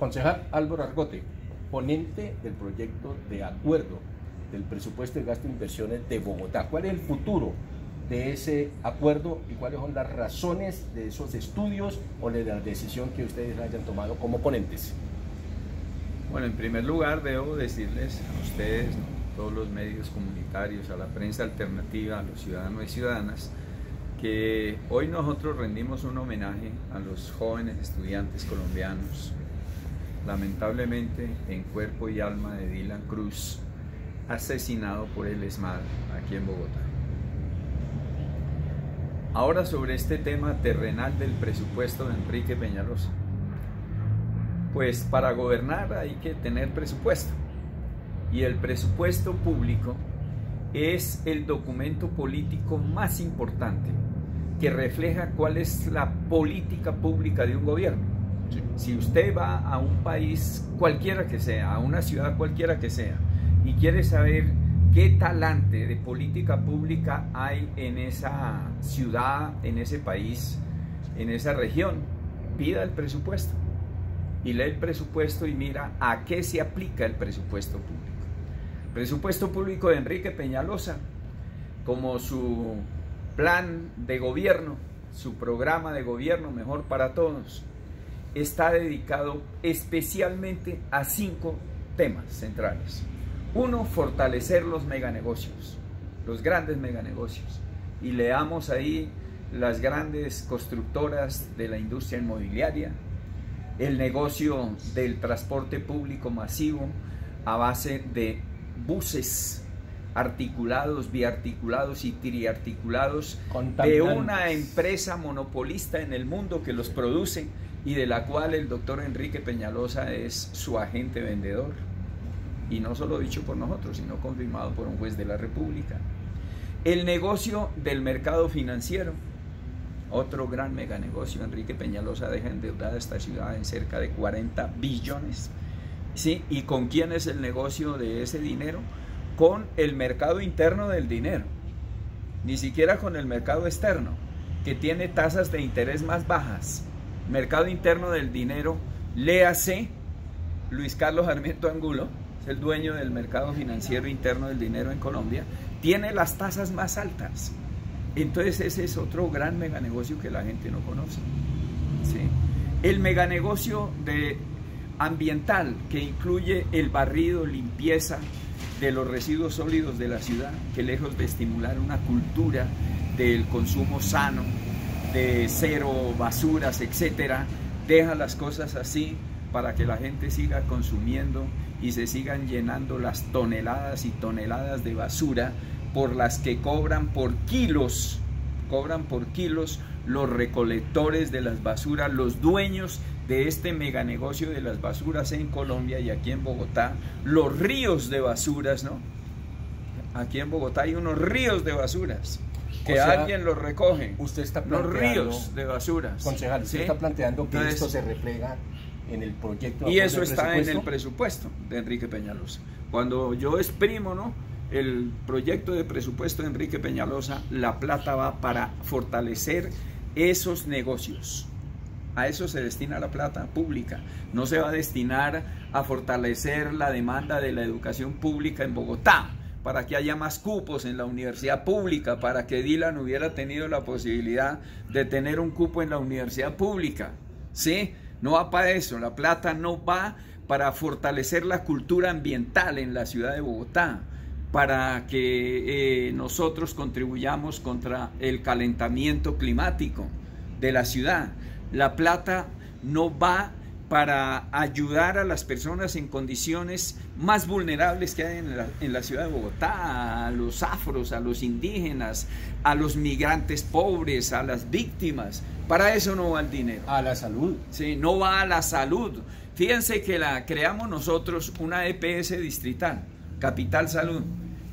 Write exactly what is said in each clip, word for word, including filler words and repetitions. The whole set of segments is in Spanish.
Concejal Álvaro Argote, ponente del proyecto de acuerdo del presupuesto de gasto de inversiones de Bogotá. ¿Cuál es el futuro de ese acuerdo y cuáles son las razones de esos estudios o de la decisión que ustedes hayan tomado como ponentes? Bueno, en primer lugar debo decirles a ustedes, ¿no?, todos los medios comunitarios, a la prensa alternativa, a los ciudadanos y ciudadanas, que hoy nosotros rendimos un homenaje a los jóvenes estudiantes colombianos, lamentablemente en cuerpo y alma, de Dylan Cruz, asesinado por el ESMAD aquí en Bogotá. Ahora, sobre este tema terrenal del presupuesto de Enrique Peñalosa, pues para gobernar hay que tener presupuesto, y el presupuesto público es el documento político más importante que refleja cuál es la política pública de un gobierno. Sí. Si usted va a un país cualquiera que sea, a una ciudad cualquiera que sea, y quiere saber qué talante de política pública hay en esa ciudad, en ese país, en esa región, pida el presupuesto y lee el presupuesto y mira a qué se aplica el presupuesto público. Presupuesto público de Enrique Peñalosa, como su plan de gobierno, su programa de gobierno Mejor para Todos, está dedicado especialmente a cinco temas centrales. Uno, fortalecer los meganegocios, los grandes meganegocios, y leamos ahí las grandes constructoras de la industria inmobiliaria, el negocio del transporte público masivo a base de buses articulados, biarticulados y triarticulados de una empresa monopolista en el mundo que los produce y de la cual el doctor Enrique Peñalosa es su agente vendedor, y no solo dicho por nosotros sino confirmado por un juez de la República. El negocio del mercado financiero, otro gran meganegocio. Enrique Peñalosa deja endeudada esta ciudad en cerca de cuarenta billones. ¿Sí? ¿Y con quién es el negocio de ese dinero? Con el mercado interno del dinero, ni siquiera con el mercado externo, que tiene tasas de interés más bajas. Mercado interno del dinero, léase Luis Carlos Armiento Angulo, es el dueño del mercado financiero interno del dinero en Colombia, tiene las tasas más altas. Entonces ese es otro gran meganegocio que la gente no conoce. ¿Sí? El meganegocio de ambiental, que incluye el barrido, limpieza de los residuos sólidos de la ciudad, que lejos de estimular una cultura del consumo sano, de cero basuras, etcétera, deja las cosas así para que la gente siga consumiendo y se sigan llenando las toneladas y toneladas de basura por las que cobran por kilos, cobran por kilos los recolectores de las basuras, los dueños de este meganegocio de las basuras en Colombia y aquí en Bogotá, los ríos de basuras, ¿no? Aquí en Bogotá hay unos ríos de basuras que, o sea, alguien los recoge. Usted está planteando, los ríos de basuras. Concejal, usted, ¿sí?, está planteando que entonces esto se refleja en el proyecto. Y eso está en el presupuesto de Enrique Peñalosa. Cuando yo exprimo, ¿no?, el proyecto de presupuesto de Enrique Peñalosa, la plata va para fortalecer esos negocios. A eso se destina la plata pública. No se va a destinar a fortalecer la demanda de la educación pública en Bogotá, para que haya más cupos en la universidad pública, para que Dylan hubiera tenido la posibilidad de tener un cupo en la universidad pública. ¿Sí? No va para eso. La plata no va para fortalecer la cultura ambiental en la ciudad de Bogotá, para que eh, nosotros contribuyamos contra el calentamiento climático de la ciudad. La plata no va para ayudar a las personas en condiciones más vulnerables que hay en la, en la ciudad de Bogotá, a los afros, a los indígenas, a los migrantes pobres, a las víctimas. Para eso no va el dinero. A la salud. Sí, no va a la salud. Fíjense que la creamos nosotros, una E P S distrital, Capital Salud.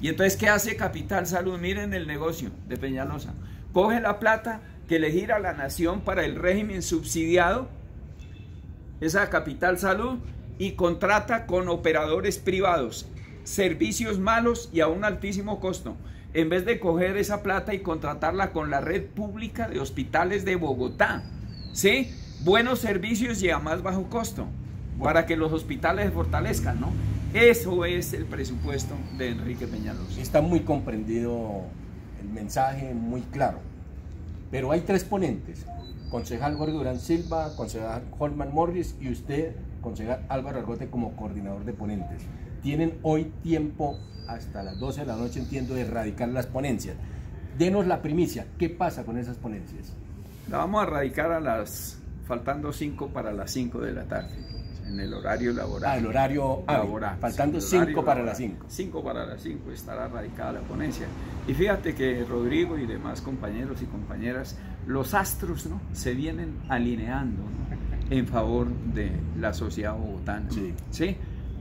Y entonces, ¿qué hace Capital Salud? Miren el negocio de Peñalosa. Coge la plata que le gira a la nación para el régimen subsidiado, esa Capital Salud, y contrata con operadores privados servicios malos y a un altísimo costo, en vez de coger esa plata y contratarla con la red pública de hospitales de Bogotá. ¿Sí? Buenos servicios y a más bajo costo. para que los hospitales fortalezcan, ¿no? Eso es el presupuesto de Enrique Peñalosa. Está muy comprendido el mensaje, muy claro. Pero hay tres ponentes, concejal Jorge Durán Silva, concejal Holman Morris y usted, concejal Álvaro Argote, como coordinador de ponentes. Tienen hoy tiempo hasta las doce de la noche, entiendo, de erradicar las ponencias. Denos la primicia, ¿qué pasa con esas ponencias? La vamos a erradicar a las, faltando cinco para las cinco de la tarde, en el horario laboral. Ah, el horario laboral. Faltando cinco para las cinco. cinco para las cinco estará radicada la ponencia. Y fíjate que Rodrigo y demás compañeros y compañeras, los astros, ¿no?, se vienen alineando, ¿no?, en favor de la sociedad bogotana. Sí. ¿Sí?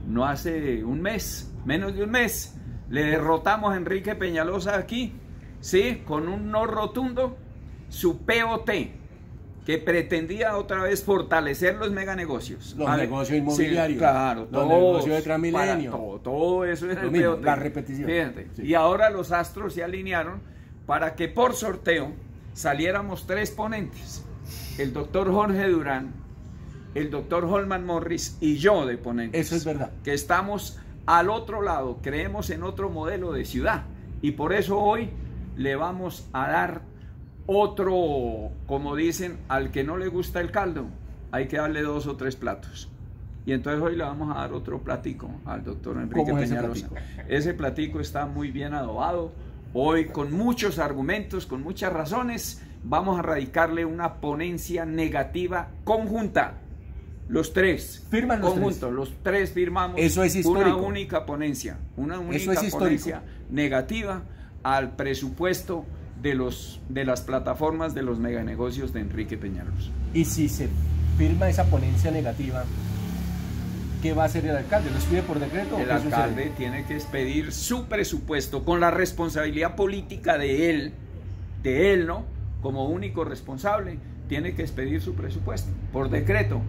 No hace un mes, menos de un mes, le derrotamos a Enrique Peñalosa aquí, ¿sí?, con un no rotundo, su P O T, que pretendía otra vez fortalecer los meganegocios. Los ver, negocios inmobiliarios. Sí, claro, los negocios de Transmilenio. Todo, todo eso es el mismo, P O T. La repetición. Fíjate, sí. Y ahora los astros se alinearon para que por sorteo saliéramos tres ponentes. El doctor Jorge Durán, el doctor Holman Morris y yo de ponentes. Eso es verdad. Que estamos al otro lado, creemos en otro modelo de ciudad. Y por eso hoy le vamos a dar otro, como dicen, al que no le gusta el caldo, hay que darle dos o tres platos. Y entonces hoy le vamos a dar otro platico al doctor Enrique Peñalosa. Ese platico está muy bien adobado. Hoy, con muchos argumentos, con muchas razones, vamos a radicarle una ponencia negativa conjunta. Los tres. Firman los conjuntos, tres. Los tres firmamos. Eso es histórico. Una única ponencia. Una única Eso es ponencia negativa al presupuesto de, los, de las plataformas de los meganegocios de Enrique Peñalosa. Y si se firma esa ponencia negativa, ¿qué va a hacer el alcalde? ¿Lo expide por decreto? El alcalde sucede? tiene que expedir su presupuesto con la responsabilidad política de él, de él, ¿no? Como único responsable, tiene que expedir su presupuesto por decreto,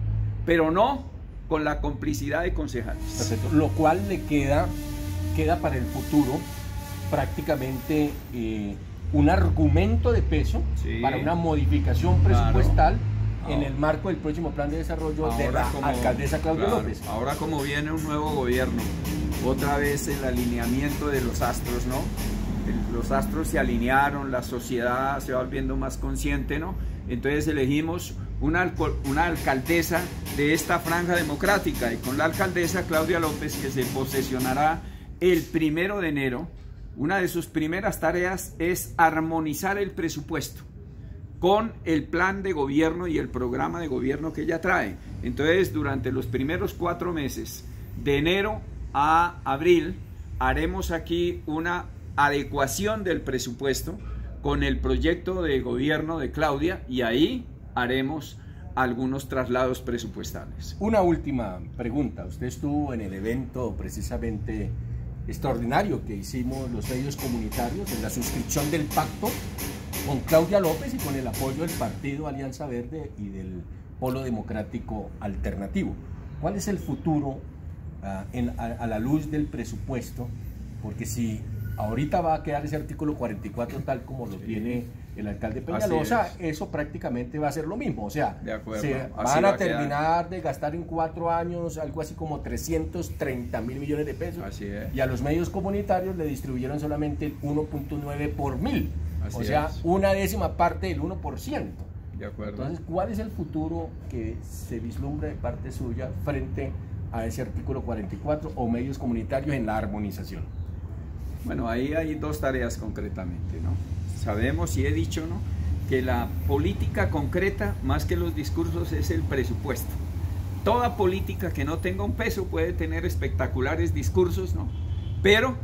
pero no con la complicidad de concejales. Perfecto. Lo cual le queda, queda para el futuro prácticamente eh, un argumento de peso, sí, para una modificación presupuestal, claro, en el marco del próximo plan de desarrollo ahora de la como, alcaldesa Claudia claro, López. Ahora como viene un nuevo gobierno, otra vez el alineamiento de los astros, ¿no? Los astros se alinearon, la sociedad se va volviendo más consciente, ¿no? Entonces elegimos una, una alcaldesa de esta franja democrática, y con la alcaldesa Claudia López, que se posesionará el primero de enero, una de sus primeras tareas es armonizar el presupuesto con el plan de gobierno y el programa de gobierno que ella trae. Entonces, durante los primeros cuatro meses, de enero a abril, haremos aquí una adecuación del presupuesto con el proyecto de gobierno de Claudia, y ahí haremos algunos traslados presupuestales. Una última pregunta. Usted estuvo en el evento precisamente extraordinario que hicimos los medios comunitarios en la suscripción del pacto con Claudia López y con el apoyo del partido Alianza Verde y del Polo Democrático Alternativo. ¿Cuál es el futuro uh, en, a, a la luz del presupuesto? Porque si ahorita va a quedar ese artículo cuarenta y cuatro tal como lo tiene el alcalde Peñalosa, es. eso prácticamente va a ser lo mismo, o sea, de acuerdo, se van a, a terminar quedar. de gastar en cuatro años algo así como trescientos treinta mil millones de pesos, así es. Y a los medios comunitarios le distribuyeron solamente el uno punto nueve por mil, así o sea, es. una décima parte del uno por ciento. De acuerdo. Entonces, ¿cuál es el futuro que se vislumbra de parte suya frente a ese artículo cuarenta y cuatro o medios comunitarios en la armonización? Bueno, ahí hay dos tareas concretamente, ¿no? Sabemos y he dicho, ¿no?, que la política concreta, más que los discursos, es el presupuesto. Toda política que no tenga un peso puede tener espectaculares discursos, ¿no?, pero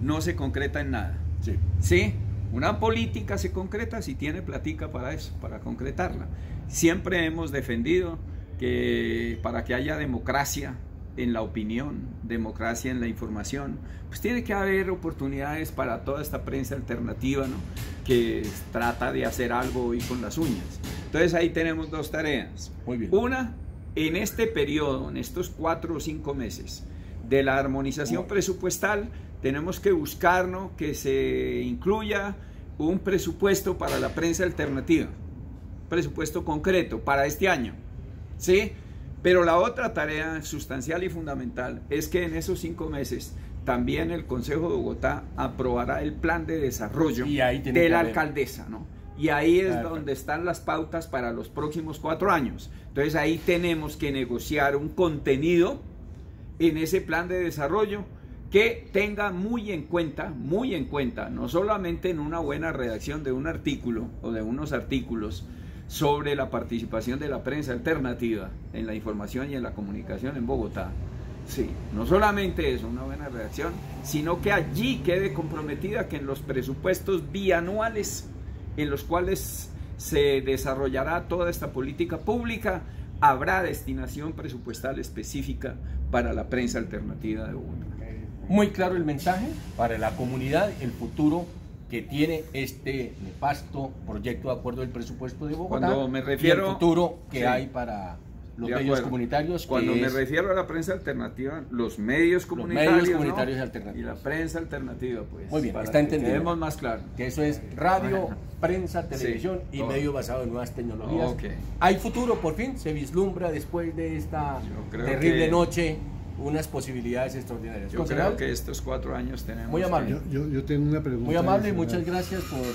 no se concreta en nada. Sí. ¿Sí? Una política se concreta si tiene platica para eso, para concretarla. Siempre hemos defendido que para que haya democracia en la opinión, democracia en la información, pues tiene que haber oportunidades para toda esta prensa alternativa, ¿no?, que trata de hacer algo hoy con las uñas. Entonces ahí tenemos dos tareas. Muy bien. Una, en este periodo, en estos cuatro o cinco meses de la armonización presupuestal, tenemos que buscar, ¿no?, que se incluya un presupuesto para la prensa alternativa, presupuesto concreto para este año, ¿sí?, Pero la otra tarea sustancial y fundamental es que en esos cinco meses también el Concejo de Bogotá aprobará el plan de desarrollo de la alcaldesa, ¿no? Y ahí es donde están las pautas para los próximos cuatro años. Entonces ahí tenemos que negociar un contenido en ese plan de desarrollo que tenga muy en cuenta, muy en cuenta, no solamente en una buena redacción de un artículo o de unos artículos sobre la participación de la prensa alternativa en la información y en la comunicación en Bogotá. Sí, no solamente eso, una buena redacción, sino que allí quede comprometida que en los presupuestos bianuales en los cuales se desarrollará toda esta política pública, habrá destinación presupuestal específica para la prensa alternativa de Bogotá. Muy claro el mensaje para la comunidad, el futuro que tiene este nefasto proyecto de acuerdo del presupuesto de Bogotá. Cuando me refiero, y el futuro que sí, hay para los medios comunitarios. Cuando me refiero a la prensa alternativa, los medios comunitarios, los medios comunitarios, ¿no? Alternativos. Y la prensa alternativa, pues. Muy bien, está entendido. Tenemos más claro. Que eso es radio, prensa, televisión, sí, y todo. Medio basado en nuevas tecnologías. Okay. Hay futuro, por fin, se vislumbra después de esta terrible que... noche unas posibilidades extraordinarias. Yo creo que estos cuatro años tenemos. Muy amable. Que... Yo, yo, yo tengo una pregunta. Muy amable y muchas gracias por...